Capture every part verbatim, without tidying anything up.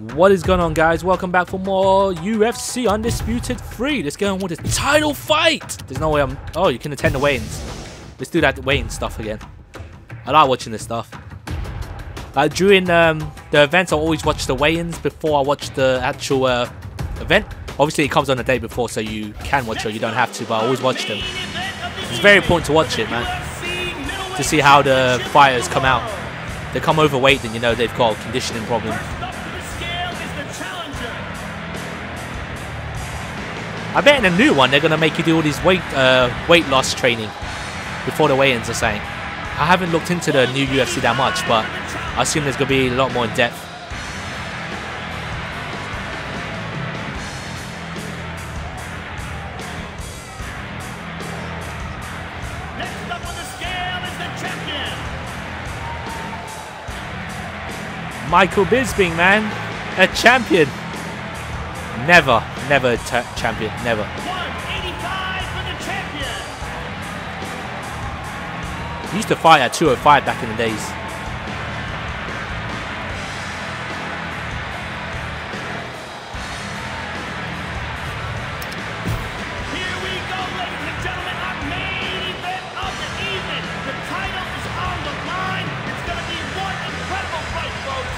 What is going on, guys? Welcome back for more U F C Undisputed three. Let's get on with this title fight. There's no way I'm... Oh, you can attend the weigh-ins. Let's do that weigh-in stuff again. I like watching this stuff. Like, during um, the events, I always watch the weigh-ins before I watch the actual uh, event. Obviously, it comes on the day before, so you can watch it. You don't have to, but I always watch them. It's very important to watch it, man. To see how the fighters come out. If they come overweight, then you know they've got a conditioning problem. I bet in a new one they're gonna make you do all these weight uh, weight loss training before the weigh-ins are saying. I haven't looked into the new U F C that much, but I assume there's gonna be a lot more in depth. Next up on the scale is the champion, Michael Bisping, man, a champion. Never, never champion, never. one eighty-five for the champion. He used to fight at two oh five back in the days. Here we go, ladies and gentlemen, our main event of the evening. The title is on the line. It's going to be one incredible fight, folks.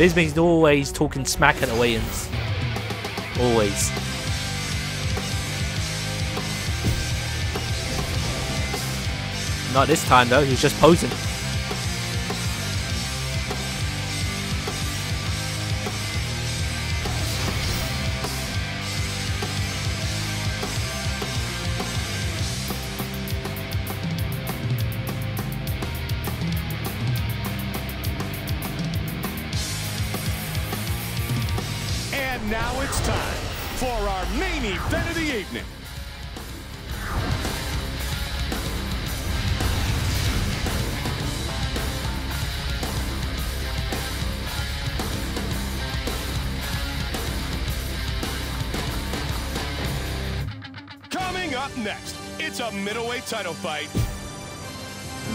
Bisping's always talking smack at the weigh-ins. Always. Not this time though, he was just posing. Now it's time for our main event of the evening. Coming up next, it's a middleweight title fight.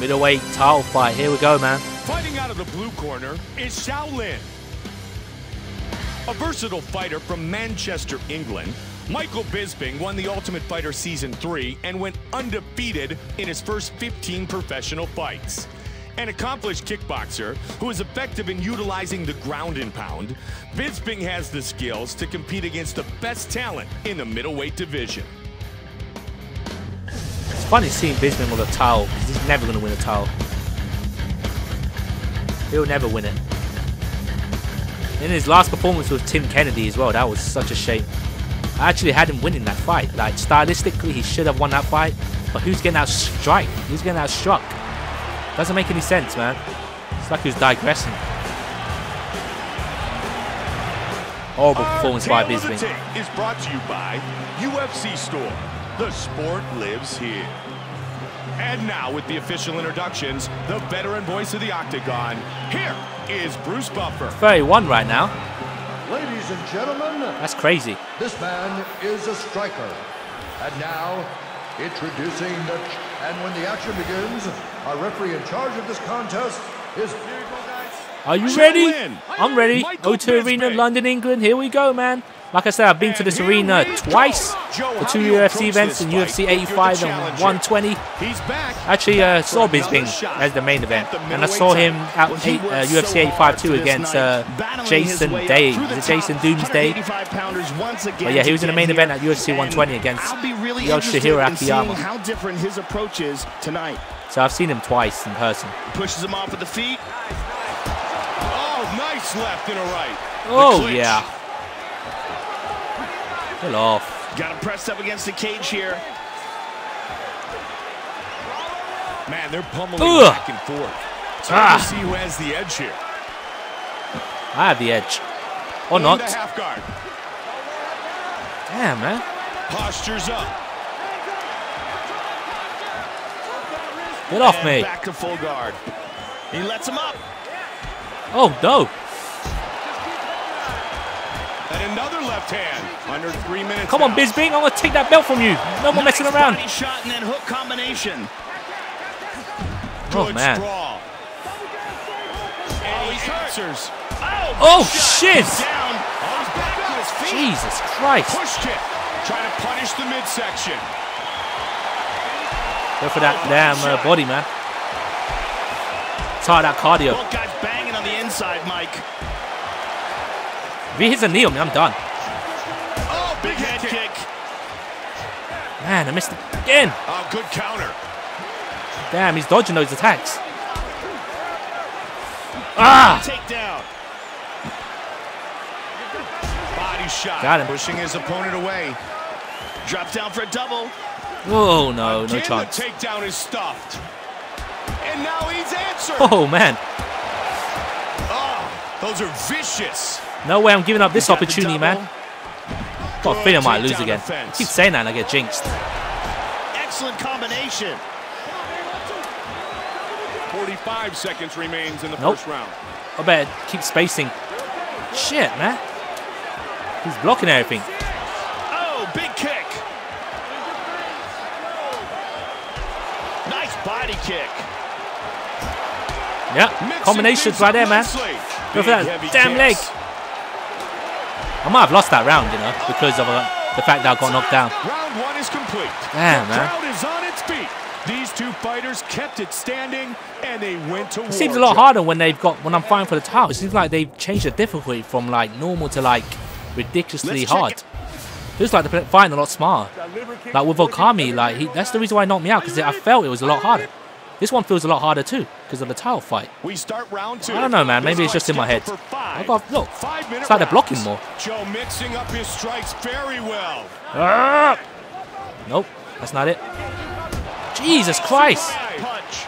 Middleweight title fight, here we go, man. Fighting out of the blue corner is Shaolin. A versatile fighter from Manchester, England, Michael Bisping won the Ultimate Fighter Season three and went undefeated in his first fifteen professional fights. An accomplished kickboxer who is effective in utilizing the ground and pound, Bisping has the skills to compete against the best talent in the middleweight division. It's funny seeing Bisping with a towel, because he's never going to win a towel. He'll never win it. In his last performance with Tim Kennedy as well, that was such a shame. I actually had him winning that fight. Like, stylistically, he should have won that fight. But who's getting out strike? Who's getting out struck? Doesn't make any sense, man. It's like he was digressing. Horrible performance by Bisping. Is brought to you by U F C Store. The sport lives here. And now, with the official introductions, the veteran voice of the Octagon, here is Bruce Buffer. thirty-one right now. Ladies and gentlemen. That's crazy. This man is a striker. And now, introducing the... And when the action begins, our referee in charge of this contest is... Are you ready? I'm ready. O two Arena, London, England. Here we go, man. Like I said, I've been to this arena twice for two U F C events, in U F C eighty-five and one twenty. Actually, uh, saw Bisping as the main event, and I saw him at eight, uh, U F C eighty-five too against uh, Jason Day. Is it Jason Doomsday? But yeah, he was in the main event at U F C one twenty against Yosh Shahiro Akiyama. How different his approach is tonight. So I've seen him twice in person. Pushes him off with the feet. Oh, nice left and a right. Oh yeah. Off. Got him pressed up against the cage here. Man, they're pummeling Ugh. back and forth. It's hard ah. to see who has the edge here. I have the edge. Or not. Half guard. Damn, man. Postures up. Get off and me. Back to full guard. He lets him up. Oh, no. And another left hand. Under three minutes. Come on, Bisping. I'm going to take that belt from you. No more nice messing around. Shot and then hook combination. Oh, Good man. Straw. And he answers. Oh, oh shit! Down. Back to his feet. Jesus Christ! Pushed it. Trying to punish the midsection. Go for that oh, damn uh, body, man. Tired that cardio. Both guys banging on the inside, Mike. If he hits a knee on me, I'm done. Oh, big head kick. Man, I missed it again. Oh, good counter. Damn, he's dodging those attacks. Ah! Takedown. Body shot. Got him. Pushing his opponent away. Drop down for a double. Oh, no, again, no chance. The takedown is stuffed. And now he's answered. Oh, man. Oh, those are vicious. No way I'm giving up this opportunity, man. Got a feeling I might lose again. I keep saying that and I get jinxed. Excellent combination. forty-five seconds remains in the nope. first round. I better keep spacing. Shit, man. He's blocking everything. Oh, big kick. Nice body kick. Yep, combinations right there, man. Go for that damn leg. I might have lost that round, you know, because of uh, the fact that I got knocked down. Round one is complete. Damn, man. The crowd is on its feet. These two fighters kept it standing, and they went to war. It seems a lot harder when they've got when I'm fighting for the title. It seems like they've changed the difficulty from like normal to like ridiculously hard. Feels like they're fighting a lot smarter. Like with Okami, like he, that's the reason why he knocked me out, because I felt it was a lot harder. This one feels a lot harder too, because of the title fight. We start round two. I don't know, man. Maybe it's just in my head. I got look. It's like they're blocking more. Joe mixing up his strikes very well. Ah! Nope, that's not it. Jesus Christ! Punch.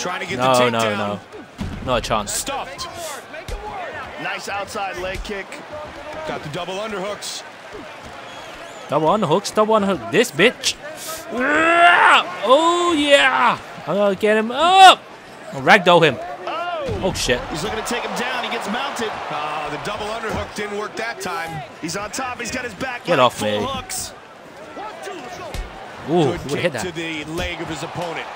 Trying to get no, the no, no, not a chance. Stuffed. Nice outside leg kick. Got the double underhooks. Double underhooks. Double underhook. This bitch. Oh yeah! I'm gonna get him up! I'll ragdoll him. Oh, oh shit. He's looking to take him down, he gets mounted. Ah, uh, the double underhook didn't work that time. He's on top, he's got his back. Get off me. Hooks. Ooh, good kick hit that. To the leg of his opponent.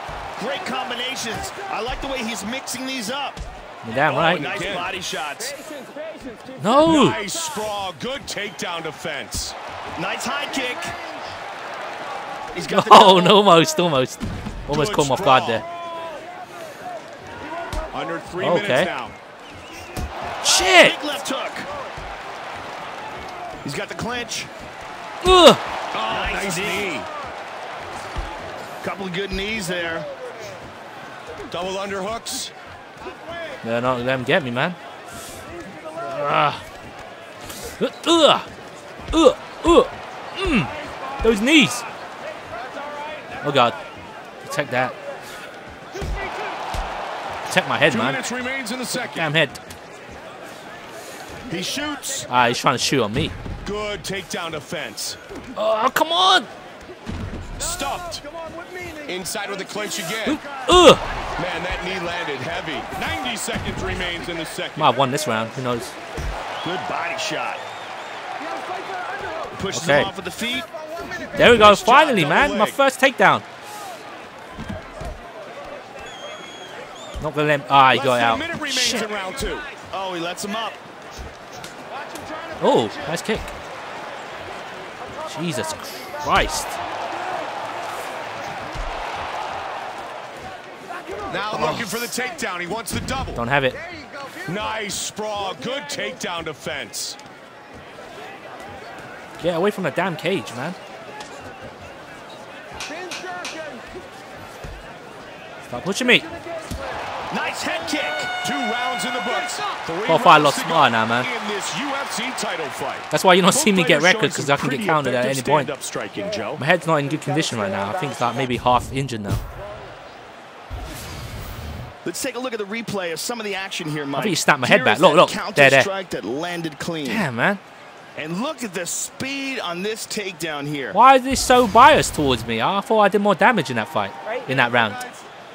Great combinations. I like the way he's mixing these up. You're damn right. Oh, nice again. Body shots. Patience, patience, no. Nice sprawl. Good takedown defense. Nice high kick. He's got oh, no, almost, almost. Almost good caught him off guard there. Under three okay. minutes now. Shit. Big left hook. He's got the clinch. Ugh. Oh, nice, nice knee. knee. Couple of good knees there. Double underhooks. They're not letting them get me, man. Uh, uh, uh, uh, mm. Those knees. Oh, God. Protect that. Protect my head, man. Damn head. He shoots. Ah, he's trying to shoot on me. Good takedown defense. Oh, come on. Stuffed. Inside with the clinch again. Ugh. Man, that knee landed heavy. ninety seconds remains in the second. Might have won this round. Who knows? Good body shot. Pushes okay. him off with the feet. There we go. Finally, man. Leg. My first takedown. Not gonna let him. Ah, he got out. Shit. Round two. Oh, he lets him up. Oh, nice kick. Jesus Christ. Now oh. looking for the takedown. He wants the double. Don't have it. Nice sprawl. Good takedown defense. Get away from the damn cage, man. Stop pushing me. Nice head kick. Two rounds in the books. Four five lost smart now, man. In this U F C title fight. That's why you don't see me get records, because I can get countered at any point. Striking, Joe. My head's not in good condition right now. I think it's like maybe half injured now. Let's take a look at the replay of some of the action here, Mike. I think you snapped my head back. Look, look. There, there. Strike that landed clean. Damn, man. And look at the speed on this takedown here. Why is this so biased towards me? I thought I did more damage in that fight, right. in that round.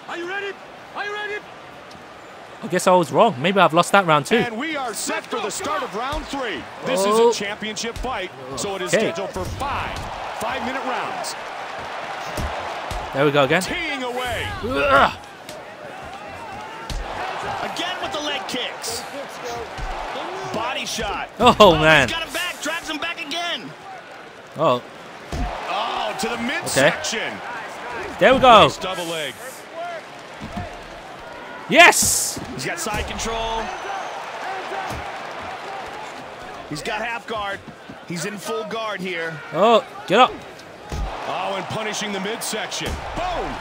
Are you ready? Are you ready? I guess I was wrong. Maybe I've lost that round too. And we are set for the start of round three. This oh. is a championship fight, so it is okay. scheduled for five five-minute rounds. There we go again. Teeing away. Ugh. Again with the leg leg kicks. Body shot. Oh, oh man. He's got him back, drives him back again. Oh. Oh, to the midsection. Okay. There we go. Nice double leg. Yes. He's got side control. He's got half guard. He's in full guard here. Oh, get up. Oh, and punishing the midsection. Boom.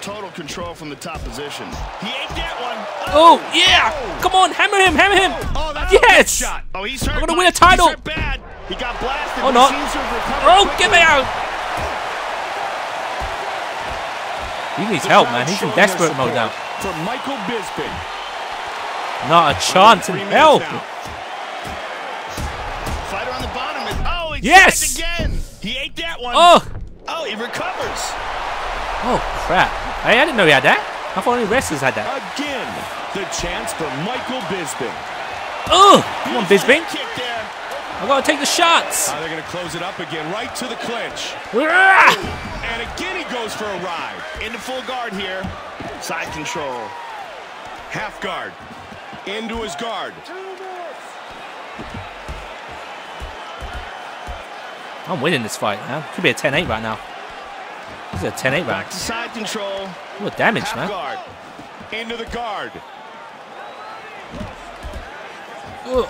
Total control from the top position. He ate that one. Oh, oh yeah. Oh. Come on, hammer him, hammer him. Oh, that's yes. A shot. Oh, he's hurt. I'm going to win a title. He's hurt bad. He got blasted. Oh, no. Oh, quickly. Get me out. He needs help, man. He's in desperate mode now. For Michael Bisping. Not a chance in hell. Fighter on the bottom. And, oh, he yes. Again. He ate that one. Oh. Oh, he recovers. Oh, crap. Hey, I didn't know he had that. I thought only wrestlers had that. Again, the chance for Michael Bisping. Oh, come on, Bisping. I've got to take the shots. Oh, they're going to close it up again, right to the clinch. And again, he goes for a ride. Into full guard here. Side control. Half guard. Into his guard. I'm winning this fight, man. Could be a ten eight right now. This is a ten eight round. Back to side control. What damage, half man. Guard. Into the guard. Ugh.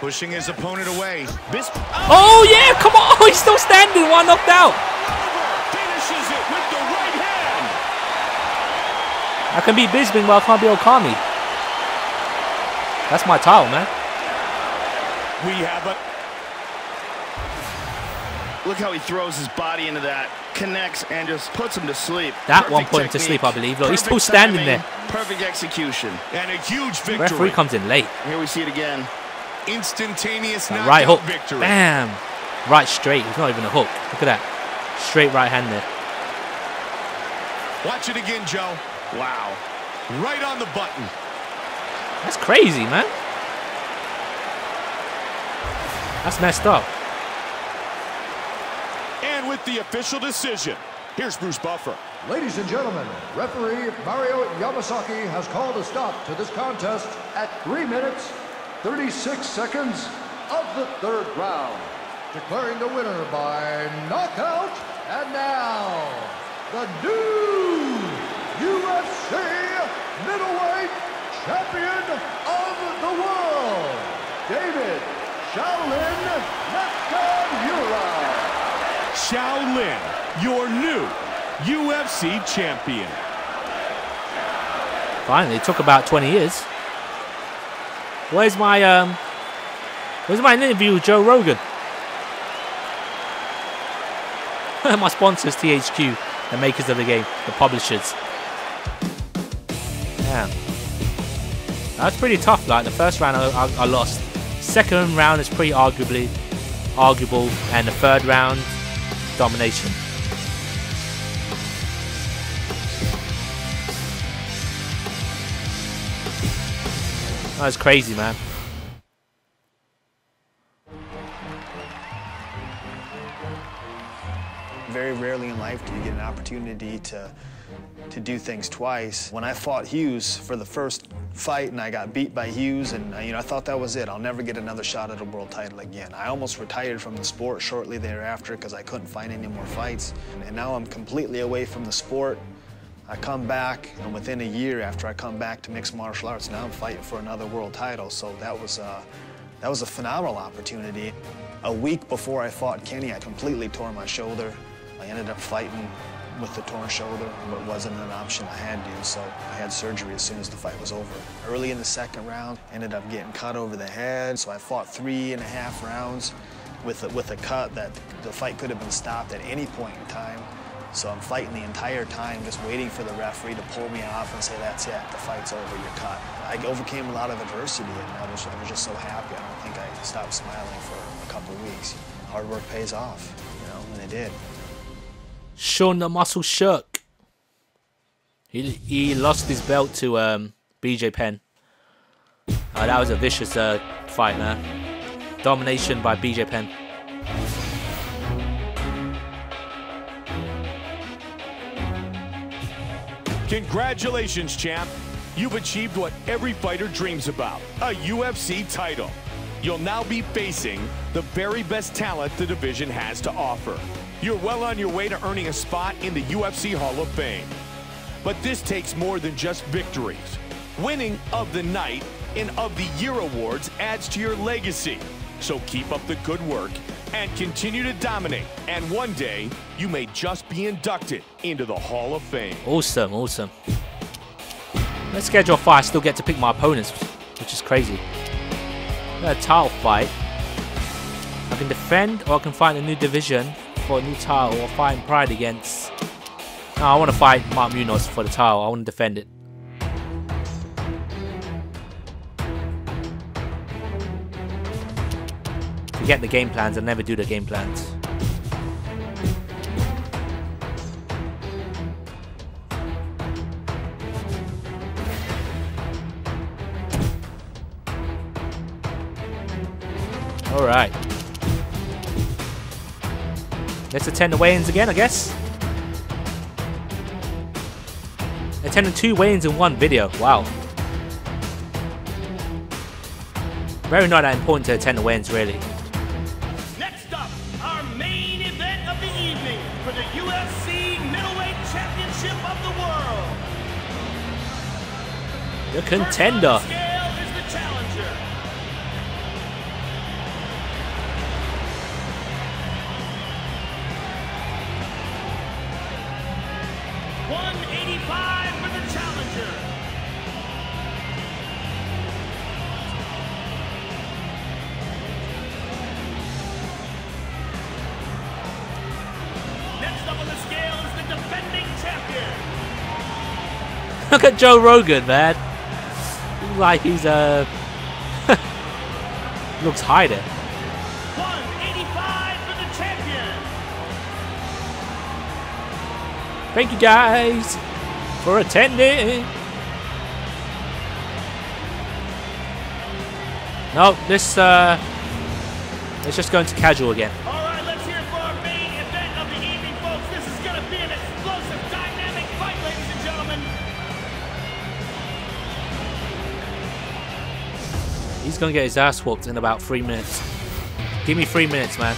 Pushing his opponent away. Bisp oh. oh, yeah, come on. Oh, he's still standing. One knocked out. Finishes it with the right hand. I can beat Bisping, but I can't beat Okami. That's my title, man. We have a... Look how he throws his body into that, connects, and just puts him to sleep. That one put him to sleep, I believe. Look, he's still standing there. Perfect execution. And a huge victory. The referee comes in late. Here we see it again. Instantaneous knockout right hook. Victory. Bam. Right straight. It's not even a hook. Look at that. Straight right hand there. Watch it again, Joe. Wow. Right on the button. That's crazy, man. That's messed up. And with the official decision, here's Bruce Buffer. Ladies and gentlemen, referee Mario Yamasaki has called a stop to this contest at three minutes, thirty-six seconds of the third round, declaring the winner by knockout. And now, the new U F C middleweight champion of the world, David Shaolin Nakamura. Shaolin, your new U F C champion. Finally, it took about twenty years. Where's my um? Where's my interview with Joe Rogan? My sponsors, T H Q, the makers of the game, the publishers. Damn, that was pretty tough. Like the first round, I, I, I lost. Second round is pretty arguably arguable, and the third round. Domination. That was crazy, man. Very rarely in life do you get an opportunity to to do things twice. When I fought Hughes for the first fight and I got beat by Hughes, and you know, I thought that was it. I'll never get another shot at a world title again. I almost retired from the sport shortly thereafter because I couldn't find any more fights. And now I'm completely away from the sport. I come back, and within a year after I come back to mixed martial arts, now I'm fighting for another world title. So that was a, that was a phenomenal opportunity. A week before I fought Kenny, I completely tore my shoulder. I ended up fighting with the torn shoulder, but it wasn't an option I had to, so I had surgery as soon as the fight was over. Early in the second round, ended up getting cut over the head, so I fought three and a half rounds with a, with a cut that the fight could have been stopped at any point in time. So I'm fighting the entire time, just waiting for the referee to pull me off and say, that's it, the fight's over, you're cut. I overcame a lot of adversity, and I was, I was just so happy. I don't think I stopped smiling for a couple of weeks. Hard work pays off, you know, and it did. Sean the Muscle Shirk. He he lost his belt to um, B J Penn. Uh, that was a vicious uh, fight, man. Domination by B J Penn. Congratulations, champ. you've achieved what every fighter dreams about, a U F C title. You'll now be facing the very best talent the division has to offer. You're well on your way to earning a spot in the U F C Hall of Fame. But this takes more than just victories. Winning of the night and of the year awards adds to your legacy. So keep up the good work and continue to dominate. And one day, you may just be inducted into the Hall of Fame. Awesome, awesome. Let's schedule a fight. I still get to pick my opponents, which is crazy. A title fight. I can defend, or I can find a new division for a new title, or fight in pride against. No, I want to fight Mark Munoz for the title. I want to defend it. Forget the game plans. I never do the game plans. All right. Let's attend the weigh-ins again, I guess. Attending two weigh-ins in one video. Wow. Very not that important to attend the weigh-ins, really. Next up, our main event of the evening for the U F C Middleweight Championship of the World. The contender. Look at Joe Rogan, man. He's like he's a uh... looks high there. one eighty-five for the champion. Thank you guys for attending. No, this uh, it's just going to casual again. He's gonna get his ass whooped in about three minutes. Give me three minutes, man.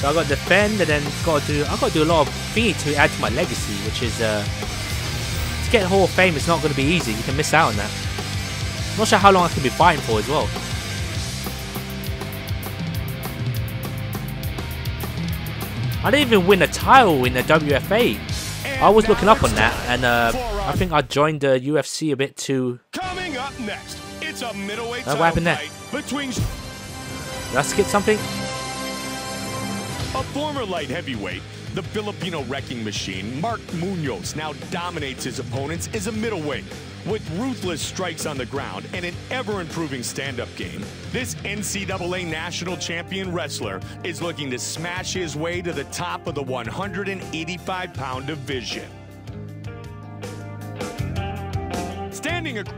So I got to defend, and then got to do. I got to do a lot of feed to add to my legacy, which is uh, to get Hall of Fame. It's not gonna be easy. You can miss out on that. I'm not sure how long I can be fighting for as well. I didn't even win a title in the W F A. I was looking up on that, and uh, I think I joined the U F C a bit too. Coming up next, it's a middleweight uh, what happened there? Between... Did I skip something? A former light heavyweight, the Filipino wrecking machine, Mark Munoz, now dominates his opponents as a middleweight. With ruthless strikes on the ground and an ever-improving stand-up game, this N C double A national champion wrestler is looking to smash his way to the top of the one eighty-five pound division. Standing ac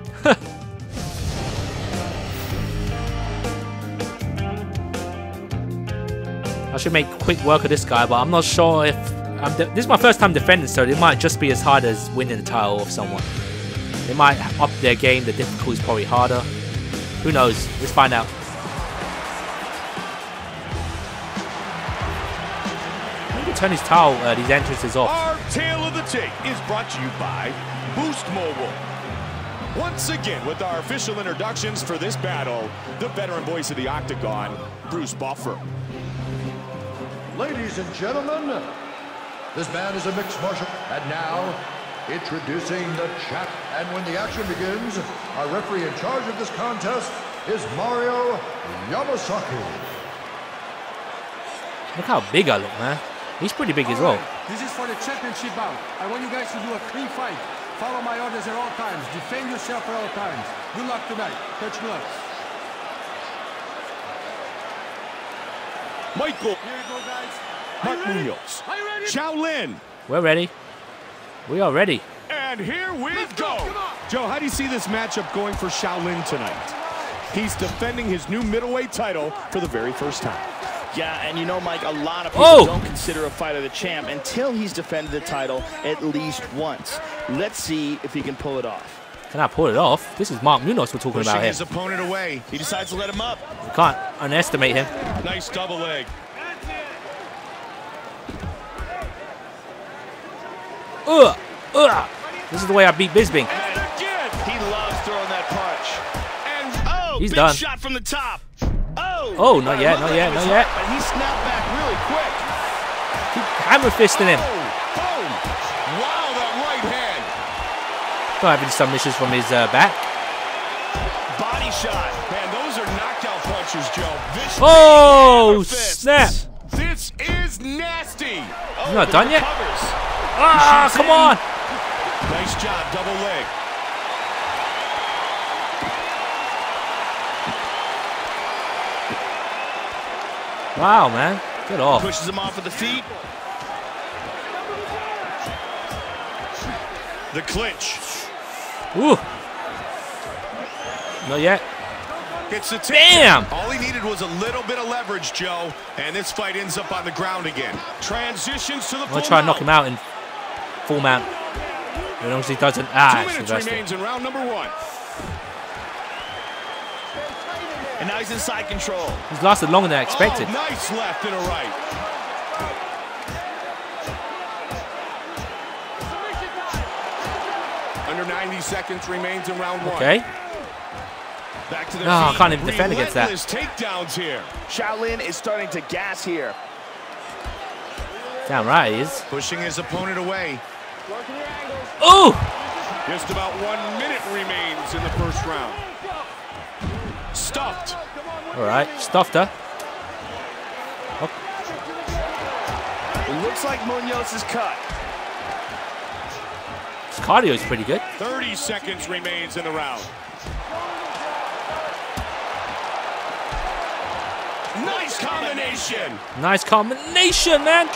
I should make quick work of this guy, but I'm not sure if... I'm this is my first time defending, so it might just be as hard as winning the title of someone. They might up their game, the difficulty is probably harder. Who knows? Let's find out. Maybe turn his towel, uh, these entrances off. Our Tale of the Tape is brought to you by Boost Mobile. Once again, with our official introductions for this battle, the veteran voice of the Octagon, Bruce Buffer. Ladies and gentlemen, this man is a mixed martial, and now... introducing the champ, and when the action begins, our referee in charge of this contest is Mario Yamasaki. Look how big I look, man. He's pretty big all as well. Right. This is for the championship bout. I want you guys to do a clean fight. Follow my orders at all times. Defend yourself at all times. Good luck tonight. Touch gloves. Michael. Here you go, guys. Mark Munoz. Shaolin. We're ready. We are ready. And here we Let's go. go. Joe, how do you see this matchup going for Shaolin tonight? He's defending his new middleweight title for the very first time. Yeah, and you know, Mike, a lot of people oh. don't consider a fighter the champ until he's defended the title at least once. Let's see if he can pull it off. Can I pull it off? This is Mark Munoz we're talking Pushing about here. His opponent away. He decides to let him up. You can't underestimate him. Nice double leg. Ugh, ugh. This is the way I beat Bisping. He loves throwing that punch. And oh, he's big done. Shot from the top. Oh, oh not yet, not yet, not yet. But he snapped back really quick. He hammer fisting him. Oh, boom. Wow, that right hand. Not having submissions from his uh, back. Body shot. Man, those are knockout punches, Joe. Vicious oh, snap. This is nasty. Oh, he's not done yet. Covers. Ah, come in. On. Nice job, double leg. Wow, man. Get off. Pushes him off of the feet. The clinch. Ooh. Not yet. Gets the tip. Bam! All he needed was a little bit of leverage, Joe, and this fight ends up on the ground again. Transitions to the I'm gonna full try and knock him out in full mount. As long as he doesn't. Ah, Two minutes remains in round number one. And now he's inside control. He's lasted longer than I expected. Oh, nice left and a right. Under ninety seconds remains in round one. Okay. Back to the oh, I can't even defend against that. Takedowns here. Shaolin is starting to gas here. Damn right he is. Pushing his opponent away. Oh! Just about one minute remains in the first round. Stuffed. All right, stuffed her. Oh. It looks like Munoz is cut. His cardio is pretty good. thirty seconds remains in the round. Nice combination. Nice combination, man.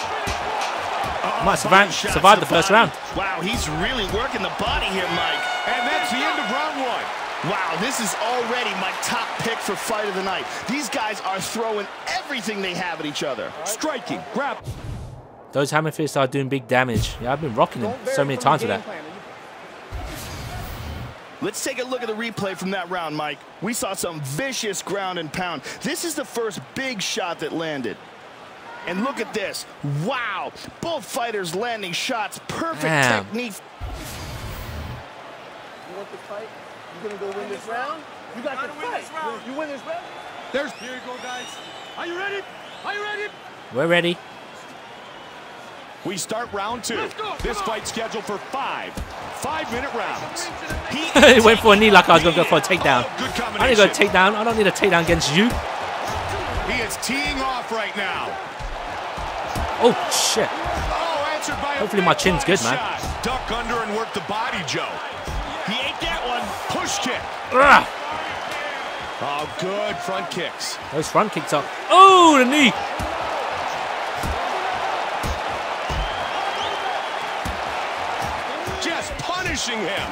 Uh-oh, Might survive, survive the, the first round. Wow, he's really working the body here, Mike. And that's the end of round one. Wow, this is already my top pick for fight of the night. These guys are throwing everything they have at each other. Striking, grab. Those hammer fists are doing big damage. Yeah, I've been rocking them so many times with that. Let's take a look at the replay from that round, Mike. We saw some vicious ground and pound. This is the first big shot that landed. And look at this. Wow, both fighters landing shots. Perfect Damn. technique. You want the fight? You're gonna go win this round. You got to fight. You win this round. There's here you go, guys. Are you ready? Are you ready? We're ready. We start round two. Go, this fight scheduled for five five-minute rounds. He went for a knee like I was gonna go for a takedown. Oh, I didn't go takedown. I don't need a takedown against you. He is teeing off right now. Oh shit! Oh, answered by Hopefully my chin's good, shot. man. Duck under and work the body, Joe. He ate that one. Push kick. Ugh. Oh, good front kicks. Those front kicks up. Oh, the knee. Just punishing him.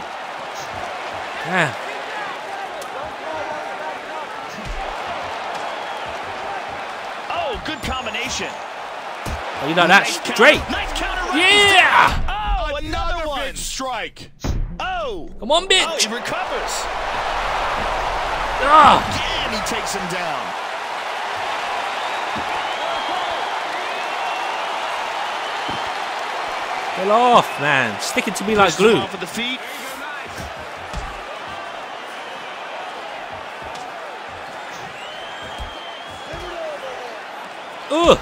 Yeah. Oh, good combination. Oh, you know that nice straight. Counter, nice counter right. Yeah. Oh, another, another one. Strike. Oh! Come on, bitch! Oh, he recovers. Oh. Again, he takes him down. Get off, man! Stick it to me Push like glue. Off of the feet. Ugh!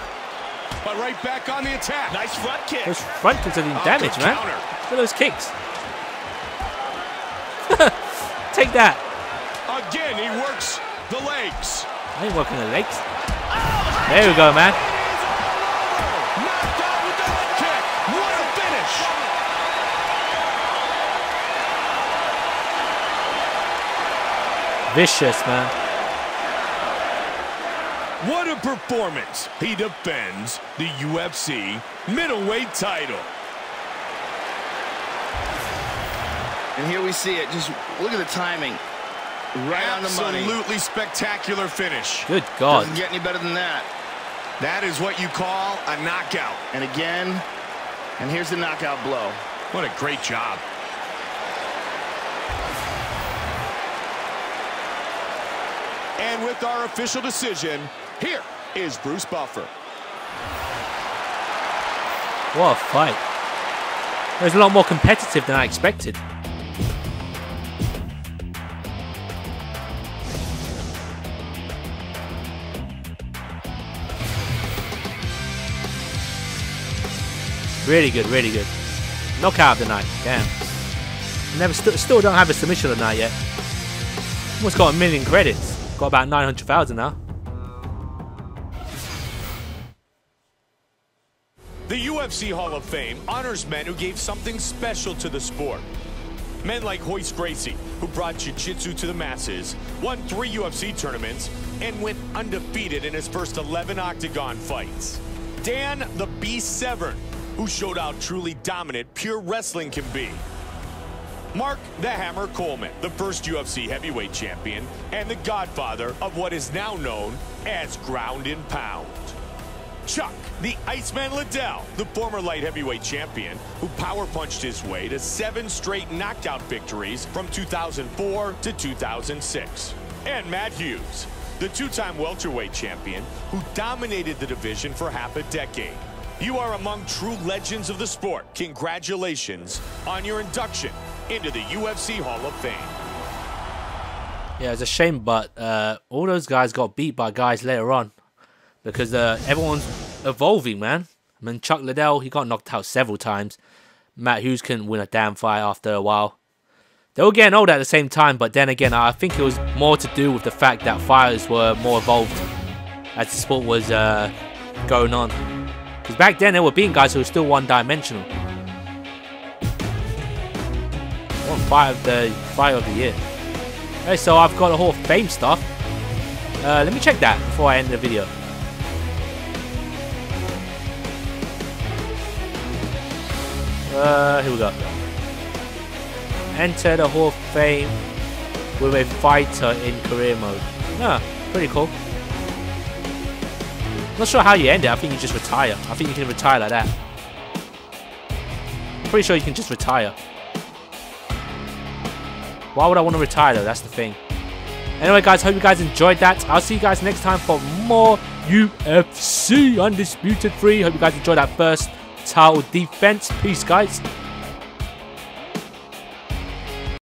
But right back on the attack. Nice front kick. Those front kicks are doing oh, damage, man. Counter. Look at those kicks. Take that. Again, he works the legs. I ain't working the legs. There we go, man. Knocked out with that kick. What a finish. Vicious, man. What a performance. He defends the U F C middleweight title. And here we see it. Just look at the timing. Right on the money. Absolutely spectacular finish. Good God. Doesn't get any better than that. That is what you call a knockout. And again, and here's the knockout blow. What a great job. And with our official decision, here is Bruce Buffer. What a fight. It was a lot more competitive than I expected. Really good, really good. Knockout of the night, damn. Never, st still don't have a submission of the night yet. Almost got a million credits. Got about nine hundred thousand now. The U F C Hall of Fame honors men who gave something special to the sport. Men like Royce Gracie, who brought jiu-jitsu to the masses, won three U F C tournaments, and went undefeated in his first eleven octagon fights. Dan the Beast Severn, who showed how truly dominant pure wrestling can be. Mark the Hammer Coleman, the first U F C heavyweight champion and the godfather of what is now known as ground and pound. Chuck the Iceman Liddell, the former light heavyweight champion who power punched his way to seven straight knockout victories from two thousand four to two thousand six. And Matt Hughes, the two-time welterweight champion who dominated the division for half a decade. You are among true legends of the sport. Congratulations on your induction into the U F C Hall of Fame. Yeah, it's a shame, but uh, all those guys got beat by guys later on because uh, everyone's evolving, man. I mean, Chuck Liddell, he got knocked out several times. Matt Hughes couldn't win a damn fight after a while. They were getting older at the same time, but then again, I think it was more to do with the fact that fighters were more evolved as the sport was uh, going on. Because back then, they were being guys who were still one-dimensional. One fight of the fight of the year. Okay, so I've got a Hall of Fame stuff. Uh, let me check that before I end the video. Uh, here we go. Enter the Hall of Fame with a fighter in career mode. Ah, pretty cool. Not sure how you end it. I think you just retire. I think you can retire like that. Pretty sure you can just retire. Why would I want to retire though? That's the thing. Anyway, guys, hope you guys enjoyed that. I'll see you guys next time for more U F C Undisputed three. Hope you guys enjoyed that first title defense. Peace, guys.